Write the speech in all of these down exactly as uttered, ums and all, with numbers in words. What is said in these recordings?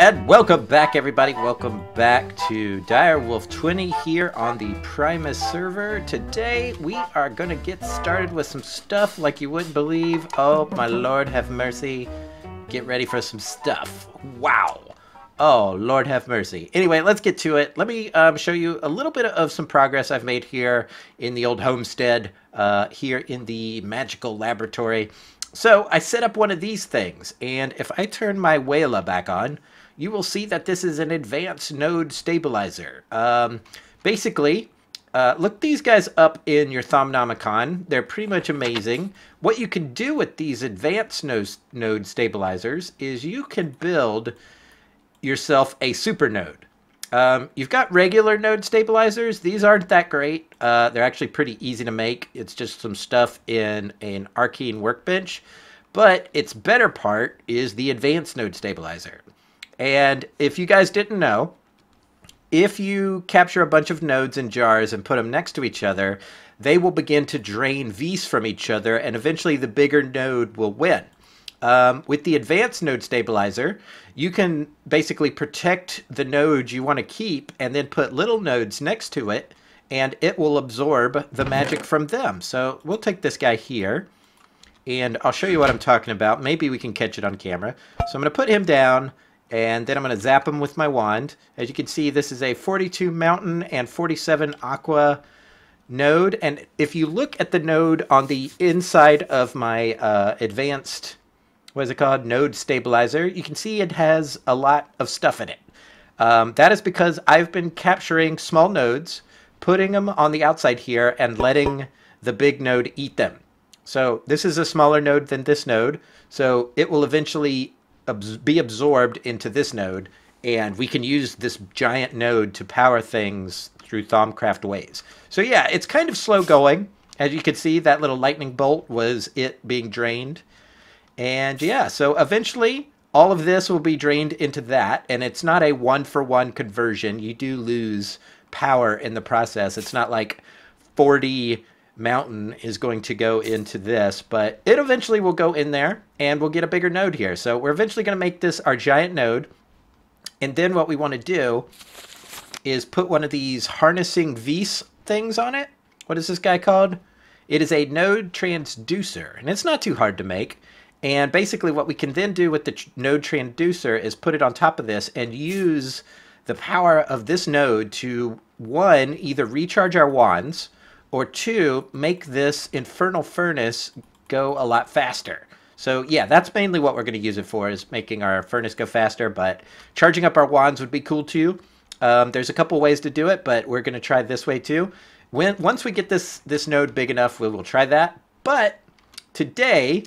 and welcome back, everybody. Welcome back to Direwolf twenty here on the Primus server. Today we are gonna get started with some stuff like you wouldn't believe. Oh my Lord, have mercy. Get ready for some stuff. Wow. Oh Lord, have mercy. Anyway, let's get to it. Let me um, show you a little bit of some progress I've made here in the old homestead, uh, here in the magical laboratory. So I set up one of these things, and if I turn my Waila back on, you will see that this is an advanced node stabilizer. Um, basically, uh, look these guys up in your Thomnomicon. They're pretty much amazing. What you can do with these advanced node, node stabilizers is you can build yourself a super node. Um, you've got regular node stabilizers. These aren't that great. Uh, they're actually pretty easy to make. It's just some stuff in an arcane workbench. But its better part is the advanced node stabilizer. And if you guys didn't know, if you capture a bunch of nodes in jars and put them next to each other, they will begin to drain Vs from each other, and eventually the bigger node will win. Um, with the advanced node stabilizer, you can basically protect the node you want to keep and then put little nodes next to it, and it will absorb the magic from them. So we'll take this guy here, and I'll show you what I'm talking about. Maybe we can catch it on camera. So I'm going to put him down, and then I'm going to zap him with my wand. As you can see, this is a forty-two mountain and forty-seven aqua node. And if you look at the node on the inside of my uh, advanced... what is it called? Node stabilizer. You can see it has a lot of stuff in it. Um, that is because I've been capturing small nodes, putting them on the outside here, and letting the big node eat them. So this is a smaller node than this node, so it will eventually ab- be absorbed into this node, and we can use this giant node to power things through Thaumcraft ways. So yeah, it's kind of slow going. As you can see, that little lightning bolt was it being drained. And yeah, so eventually all of this will be drained into that, and it's not a one-for-one conversion. You do lose power in the process. It's not like forty mountain is going to go into this, but it eventually will go in there, and we'll get a bigger node here. So we're eventually going to make this our giant node, and then what we want to do is put one of these harnessing Vs things on it. What is this guy called? It is a node transducer, and it's not too hard to make. And basically what we can then do with the node transducer is put it on top of this and use the power of this node to, one, either recharge our wands, or two, make this infernal furnace go a lot faster. So yeah, that's mainly what we're going to use it for, is making our furnace go faster, but charging up our wands would be cool too. Um, there's a couple ways to do it, but we're going to try this way too. When, once we get this, this node big enough, we will try that. But today...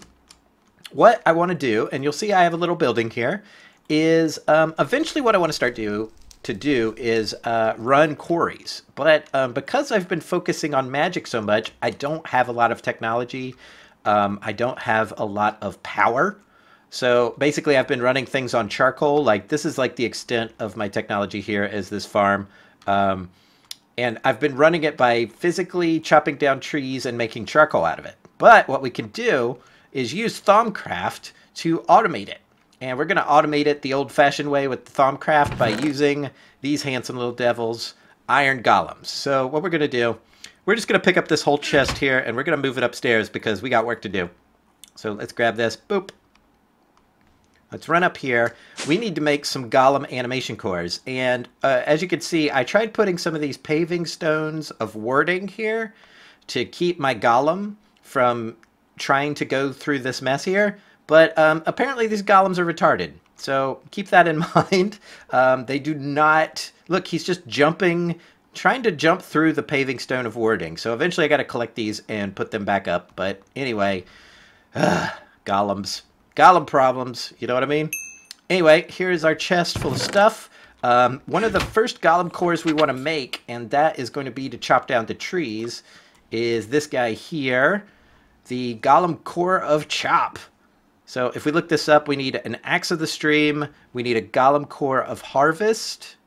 what I want to do, and you'll see I have a little building here, is um, eventually what I want to start do, to do is uh, run quarries. But um, because I've been focusing on magic so much, I don't have a lot of technology. Um, I don't have a lot of power. So basically I've been running things on charcoal. Like this is like the extent of my technology here is this farm. Um, and I've been running it by physically chopping down trees and making charcoal out of it. But what we can do is use Thaumcraft to automate it. And we're going to automate it the old-fashioned way with Thaumcraft by using these handsome little devils, iron golems. So what we're going to do, we're just going to pick up this whole chest here, and we're going to move it upstairs because we got work to do. So let's grab this. Boop. Let's run up here. We need to make some golem animation cores. And uh, as you can see, I tried putting some of these paving stones of warding here to keep my golem from... trying to go through this mess here, but um, apparently these golems are retarded, so keep that in mind. Um, they do not... look, he's just jumping, trying to jump through the paving stone of warding, so eventually I gotta collect these and put them back up, but anyway, ugh, golems. Golem problems, you know what I mean? Anyway, here is our chest full of stuff. Um, one of the first golem cores we want to make, and that is going to be to chop down the trees, is this guy here. The Golem Core of Chop. So if we look this up, we need an Axe of the Stream. We need a Golem Core of Harvest.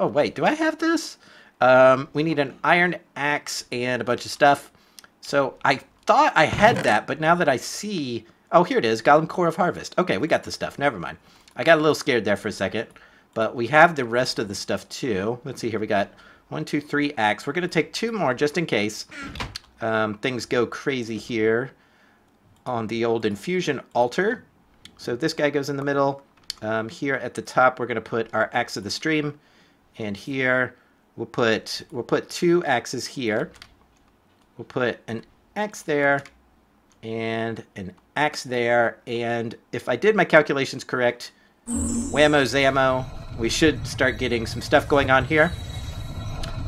Oh, wait, do I have this? Um, we need an Iron Axe and a bunch of stuff. So I thought I had that, but now that I see... oh, here it is, Golem Core of Harvest. Okay, we got the stuff. Never mind. I got a little scared there for a second. But we have the rest of the stuff too. Let's see here. We got one, two, three axe. We're going to take two more just in case um, things go crazy here on the old infusion altar. So this guy goes in the middle. Um, here at the top, we're going to put our Axe of the Stream. And here we'll put, we'll put two axes here. We'll put an axe there and an axe there. And if I did my calculations correct, whammo zammo, we should start getting some stuff going on here.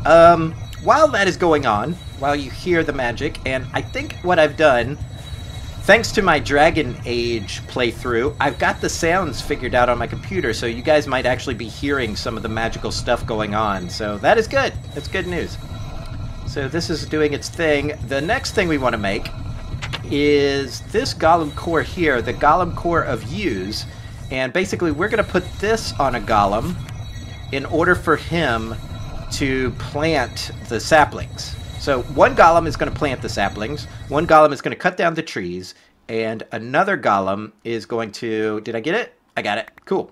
Um, while that is going on, while you hear the magic, and I think what I've done, thanks to my Dragon Age playthrough, I've got the sounds figured out on my computer, so you guys might actually be hearing some of the magical stuff going on. So that is good. That's good news. So this is doing its thing. The next thing we want to make is this Golem Core here, the Golem Core of Use. And basically, we're going to put this on a golem in order for him to plant the saplings. So one golem is going to plant the saplings, one golem is going to cut down the trees, and another golem is going to... Did I get it? I got it. Cool.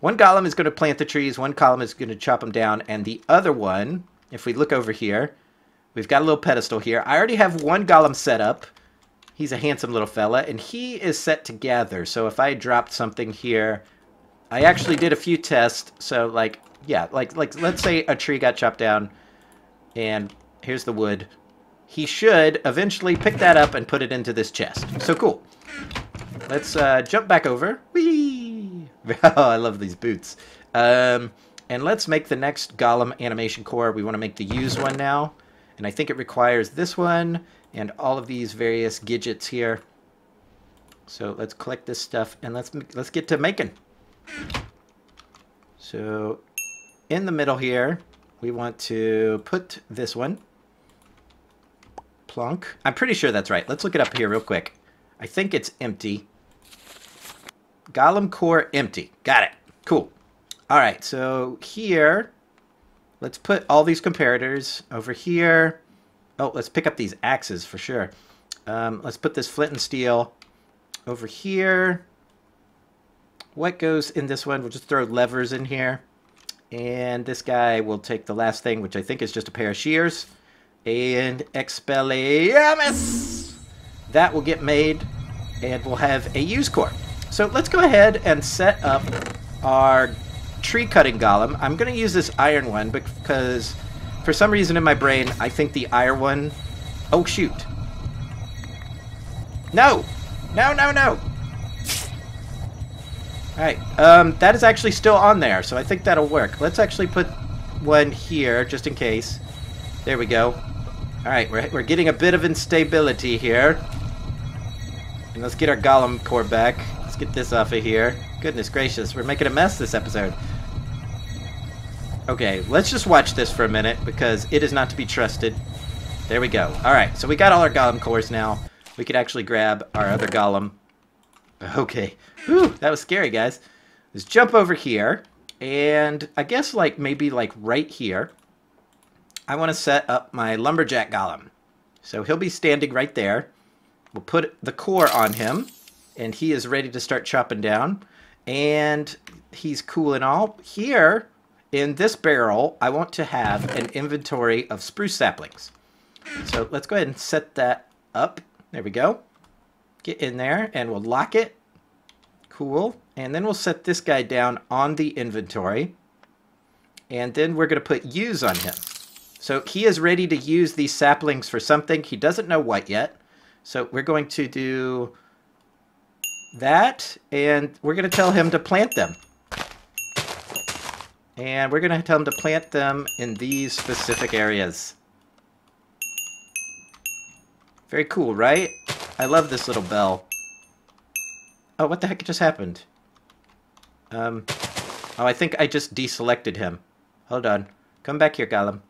One golem is going to plant the trees, one golem is going to chop them down, and the other one, if we look over here, we've got a little pedestal here. I already have one golem set up. He's a handsome little fella, and he is set to gather. So if I dropped something here... I actually did a few tests, so like... Yeah, like, like let's say a tree got chopped down, and here's the wood. He should eventually pick that up and put it into this chest. So cool. Let's uh, jump back over. Whee! Oh, I love these boots. Um, and let's make the next golem animation core. We want to make the used one now, and I think it requires this one and all of these various gadgets here. So let's collect this stuff, and let's let's get to making. So... in the middle here, we want to put this one. Plonk. I'm pretty sure that's right. Let's look it up here real quick. I think it's empty. Golem core empty. Got it. Cool. All right, so here, let's put all these comparators over here. Oh, let's pick up these axes for sure. Um, let's put this flint and steel over here. What goes in this one? We'll just throw levers in here. And this guy will take the last thing, which I think is just a pair of shears. And Expelliarmus! That will get made, and we'll have a use core. So let's go ahead and set up our tree-cutting golem. I'm going to use this iron one because for some reason in my brain, I think the iron one... Oh, shoot. No! No, no, no! Alright, um, that is actually still on there, so I think that'll work. Let's actually put one here, just in case. There we go. Alright, we're, we're getting a bit of instability here. And let's get our golem core back. Let's get this off of here. Goodness gracious, we're making a mess this episode. Okay, let's just watch this for a minute, because it is not to be trusted. There we go. Alright, so we got all our golem cores now. We could actually grab our other golem. Okay. Whew, that was scary, guys. Let's jump over here, and I guess like maybe like right here, I want to set up my lumberjack golem. So he'll be standing right there. We'll put the core on him, and he is ready to start chopping down. And he's cool and all. Here, in this barrel, I want to have an inventory of spruce saplings. So let's go ahead and set that up. There we go. Get in there, and we'll lock it. Cool. And then we'll set this guy down on the inventory. And then we're going to put use on him. So he is ready to use these saplings for something. He doesn't know what yet. So we're going to do that, and we're going to tell him to plant them. And we're going to tell him to plant them in these specific areas. Very cool, right? I love this little bell. Oh, what the heck just happened? Um, oh, I think I just deselected him. Hold on. Come back here, Golem.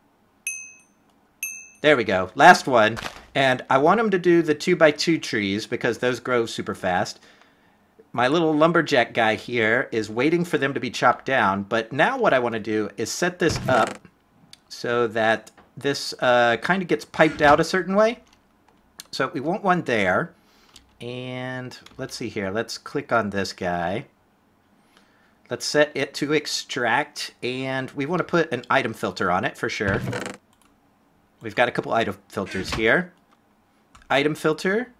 There we go. Last one. And I want him to do the two by two trees because those grow super fast. My little lumberjack guy here is waiting for them to be chopped down. But now what I want to do is set this up so that this uh, kind of gets piped out a certain way. So we want one there, and let's see here. Let's click on this guy. Let's set it to extract, and we want to put an item filter on it for sure. We've got a couple item filters here. Item filter.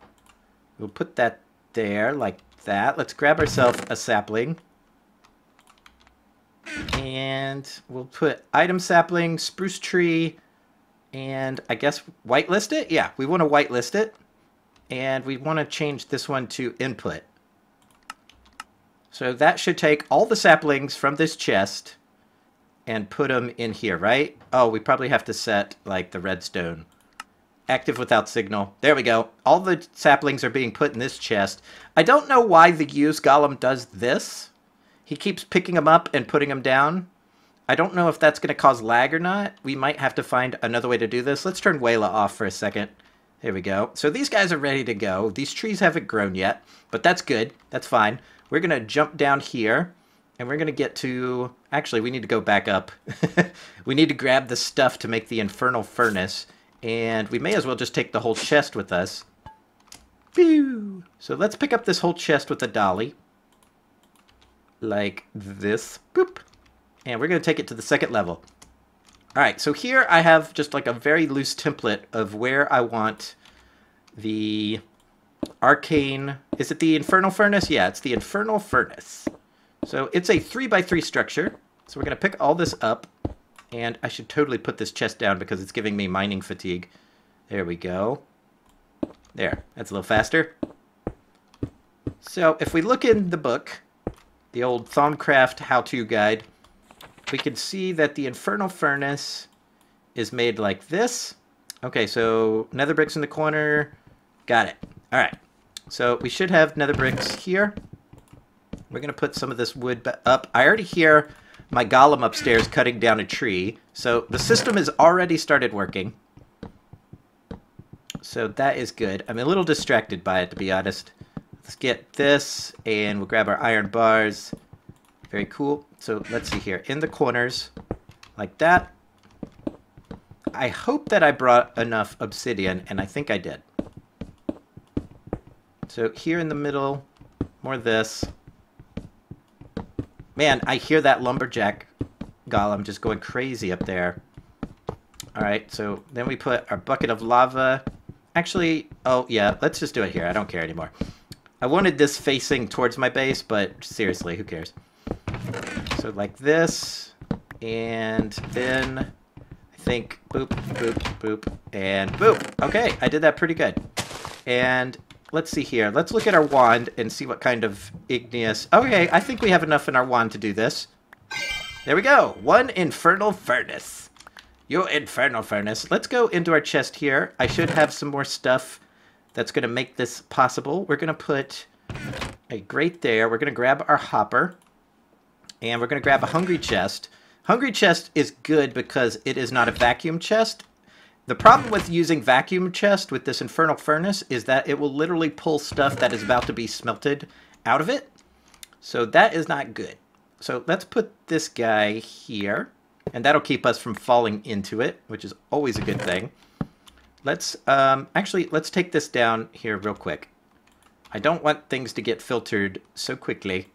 We'll put that there like that. Let's grab ourselves a sapling. And we'll put item sapling, spruce tree, and I guess whitelist it? Yeah, we want to whitelist it. And we want to change this one to input. So that should take all the saplings from this chest and put them in here, right? Oh, we probably have to set, like, the redstone. Active without signal. There we go. All the saplings are being put in this chest. I don't know why the use golem does this. He keeps picking them up and putting them down. I don't know if that's going to cause lag or not. We might have to find another way to do this. Let's turn Waila off for a second. Here we go. So these guys are ready to go. These trees haven't grown yet, but that's good. That's fine. We're going to jump down here, and we're going to get to... Actually, we need to go back up. We need to grab the stuff to make the infernal furnace, and we may as well just take the whole chest with us. Pew! So let's pick up this whole chest with a dolly. Like this. Boop. And we're going to take it to the second level. Alright, so here I have just like a very loose template of where I want the arcane... Is it the infernal furnace? Yeah, it's the infernal furnace. So it's a three by three structure. So we're going to pick all this up. And I should totally put this chest down because it's giving me mining fatigue. There we go. There, that's a little faster. So if we look in the book, the old Thaumcraft how-to guide, we can see that the infernal furnace is made like this. Okay, so nether bricks in the corner. Got it. All right. So we should have nether bricks here. We're going to put some of this wood up. I already hear my golem upstairs cutting down a tree. So the system has already started working. So that is good. I'm a little distracted by it, to be honest. Let's get this, and we'll grab our iron bars. Very cool. So let's see here. In the corners, like that. I hope that I brought enough obsidian, and I think I did. So here in the middle, more of this. Man, I hear that lumberjack golem just going crazy up there. All right, so then we put our bucket of lava. Actually, oh yeah, let's just do it here. I don't care anymore. I wanted this facing towards my base, but seriously, who cares? So like this, and then I think boop, boop, boop, and boop. Okay, I did that pretty good. And... Let's see here. Let's look at our wand and see what kind of igneous... Okay, I think we have enough in our wand to do this. There we go. One infernal furnace. Your infernal furnace. Let's go into our chest here. I should have some more stuff that's going to make this possible. We're going to put a grate there. We're going to grab our hopper. And we're going to grab a hungry chest. Hungry chest is good because it is not a vacuum chest. The problem with using vacuum chest with this infernal furnace is that it will literally pull stuff that is about to be smelted out of it. So that is not good. So let's put this guy here, and that'll keep us from falling into it, which is always a good thing. Let's um, actually, let's take this down here real quick. I don't want things to get filtered so quickly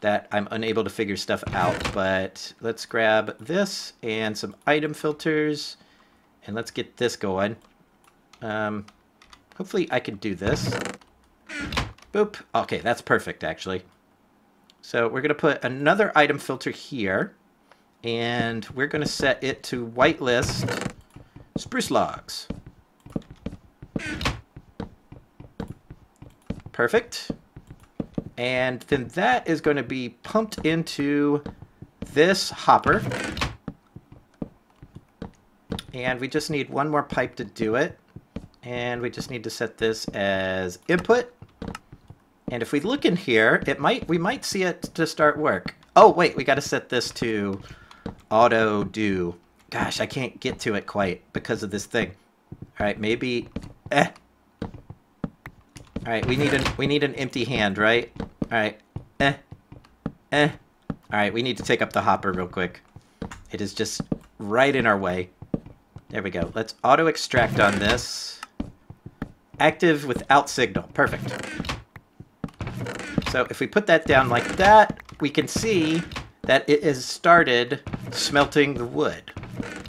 that I'm unable to figure stuff out, but let's grab this and some item filters. And let's get this going. Um, hopefully I can do this. Boop. Okay, that's perfect, actually. So we're going to put another item filter here. And we're going to set it to whitelist spruce logs. Perfect. And then that is going to be pumped into this hopper. And we just need one more pipe to do it. And we just need to set this as input. And if we look in here, it might we might see it to start work. Oh, wait, we got to set this to auto do. Gosh, I can't get to it quite because of this thing. All right, maybe eh. All right, we need an we need an empty hand, right? All right. Eh. Eh. All right, we need to take up the hopper real quick. It is just right in our way. There we go. Let's auto-extract on this. Active without signal. Perfect. So if we put that down like that, we can see that it has started smelting the wood.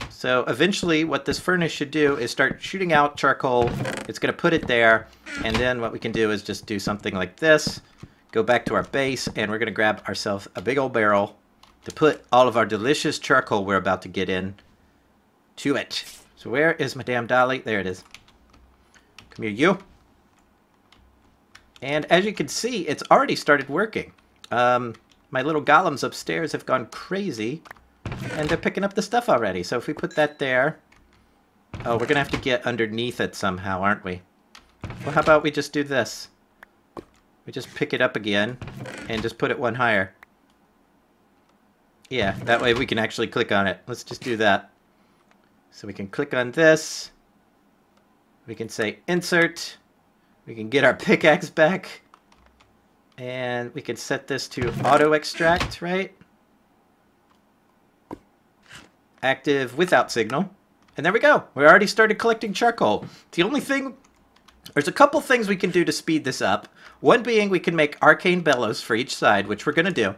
So eventually what this furnace should do is start shooting out charcoal. It's going to put it there. And then what we can do is just do something like this. Go back to our base, and we're going to grab ourselves a big old barrel to put all of our delicious charcoal we're about to get in to it. So where is Madame Dolly? There it is. Come here, you. And as you can see, it's already started working. Um, my little golems upstairs have gone crazy, and they're picking up the stuff already. So if we put that there... Oh, we're going to have to get underneath it somehow, aren't we? Well, how about we just do this? We just pick it up again and just put it one higher. Yeah, that way we can actually click on it. Let's just do that. So we can click on this. We can say insert. We can get our pickaxe back. And we can set this to auto extract, right? Active without signal. And there we go. We already started collecting charcoal. The only thing... There's a couple things we can do to speed this up. One being we can make Arcane Bellows for each side, which we're going to do.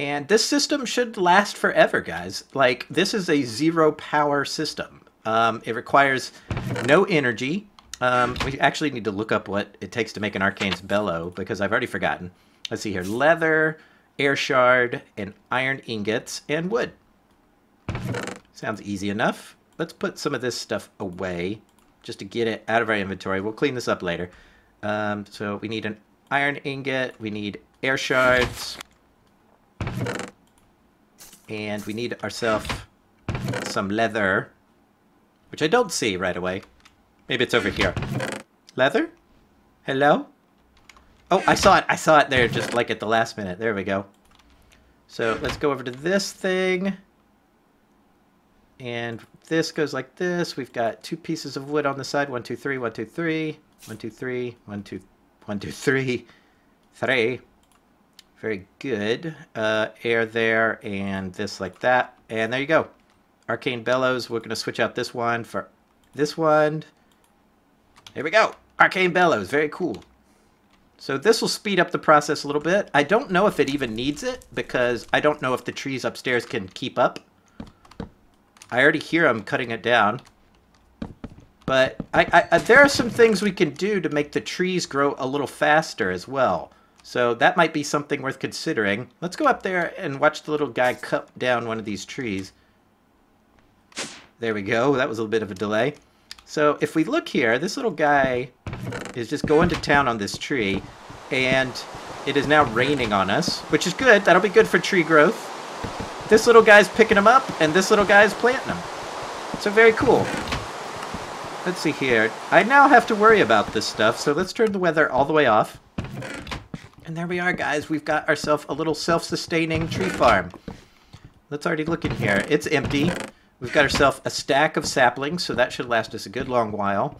And this system should last forever, guys. Like, this is a zero-power system. Um, it requires no energy. Um, we actually need to look up what it takes to make an Arcane's Bellow, because I've already forgotten. Let's see here. Leather, air shard, and iron ingots, and wood. Sounds easy enough. Let's put some of this stuff away, just to get it out of our inventory. We'll clean this up later. Um, so we need an iron ingot. We need air shards. And we need ourselves some leather, which I don't see right away. Maybe it's over here. Leather? Hello? Oh, I saw it. I saw it there just like at the last minute. There we go. So let's go over to this thing. And this goes like this. We've got two pieces of wood on the side. One, two, three, one, two, three. One, two, three. One, two, one, two, three. Three. Very good. Uh, air there and this like that. And there you go. Arcane Bellows. We're going to switch out this one for this one. Here we go. Arcane Bellows. Very cool. So this will speed up the process a little bit. I don't know if it even needs it because I don't know if the trees upstairs can keep up. I already hear I'm cutting it down. But I, I, I, there are some things we can do to make the trees grow a little faster as well. So that might be something worth considering. Let's go up there and watch the little guy cut down one of these trees. There we go. That was a little bit of a delay. So if we look here, this little guy is just going to town on this tree. And it is now raining on us, which is good. That'll be good for tree growth. This little guy's picking them up, and this little guy's planting them. So very cool. Let's see here. I now have to worry about this stuff, so let's turn the weather all the way off. And there we are, guys. We've got ourselves a little self-sustaining tree farm. Let's already look in here. It's empty. We've got ourselves a stack of saplings, so that should last us a good long while.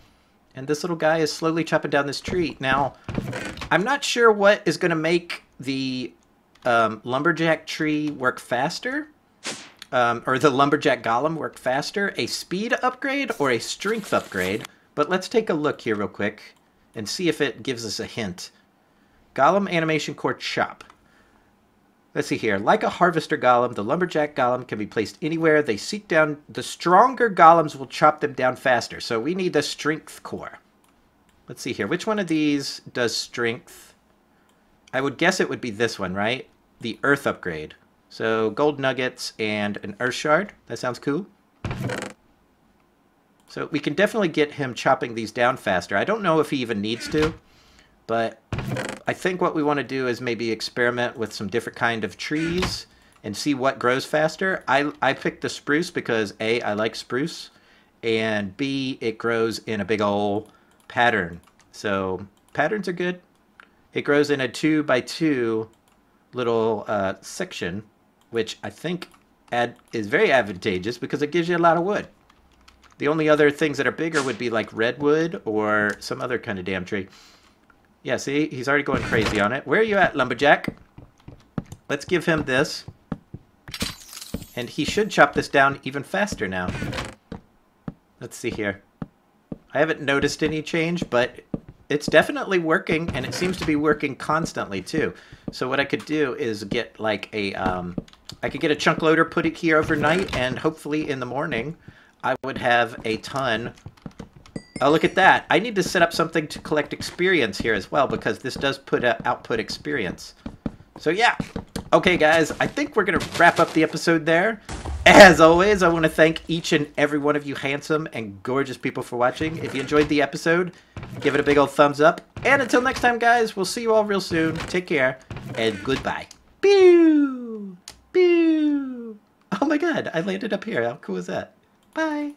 And this little guy is slowly chopping down this tree. Now, I'm not sure what is going to make the... Um, lumberjack tree work faster, um, or the lumberjack golem work faster, a speed upgrade or a strength upgrade. But let's take a look here real quick and see if it gives us a hint. Golem animation core chop. Let's see here. Like a harvester golem, the lumberjack golem can be placed anywhere they seek down. The stronger golems will chop them down faster. So we need the strength core. Let's see here. Which one of these does strength? I would guess it would be this one, right? The earth upgrade. So gold nuggets and an earth shard. That sounds cool. So we can definitely get him chopping these down faster. I don't know if he even needs to, but I think what we want to do is maybe experiment with some different kind of trees and see what grows faster. I, I picked the spruce because A, I like spruce, and B, it grows in a big old pattern. So patterns are good. It grows in a two by two little uh, section, which I think ad is very advantageous because it gives you a lot of wood. The only other things that are bigger would be like redwood or some other kind of damn tree. Yeah, see, he's already going crazy on it. Where are you at, lumberjack? Let's give him this. And he should chop this down even faster now. Let's see here. I haven't noticed any change, but... It's definitely working, and it seems to be working constantly, too. So what I could do is get like a, um, I could get a chunk loader, put it here overnight, and hopefully in the morning I would have a ton. Oh, look at that. I need to set up something to collect experience here as well, because this does put a output experience. So yeah. Okay, guys, I think we're going to wrap up the episode there. As always, I want to thank each and every one of you handsome and gorgeous people for watching. If you enjoyed the episode, give it a big old thumbs up. And until next time, guys, we'll see you all real soon. Take care, and goodbye. Pew! Pew! Oh, my God, I landed up here. How cool is that? Bye.